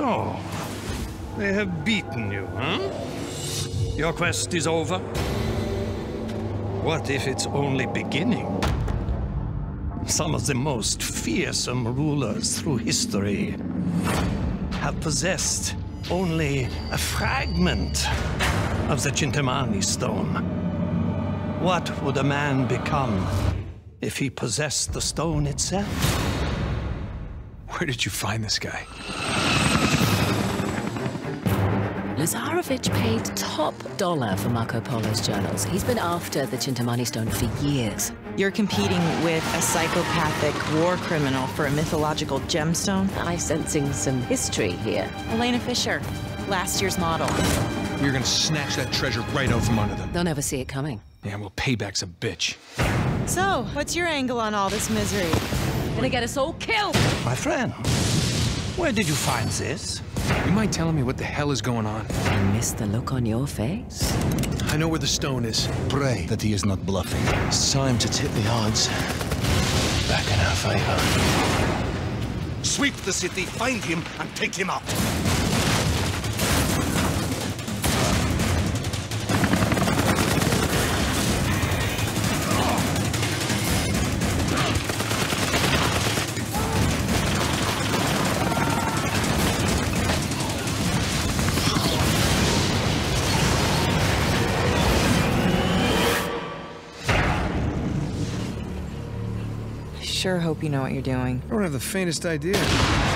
So, they have beaten you, huh? Your quest is over? What if it's only beginning? Some of the most fearsome rulers through history have possessed only a fragment of the Chintamani stone. What would a man become if he possessed the stone itself? Where did you find this guy? Lazarevic paid top dollar for Marco Polo's journals. He's been after the Chintamani stone for years. You're competing with a psychopathic war criminal for a mythological gemstone? I'm sensing some history here. Elena Fisher, last year's model. We're gonna snatch that treasure right out from under them. They'll never see it coming. Yeah, well, payback's a bitch. So, what's your angle on all this misery? Gonna get us all killed! My friend, where did you find this? You mind telling me what the hell is going on? I missed the look on your face. I know where the stone is. Pray that he is not bluffing. It's time to tip the odds back in our favor. Sweep the city, find him, and take him out. Sure hope you know what you're doing. I don't have the faintest idea.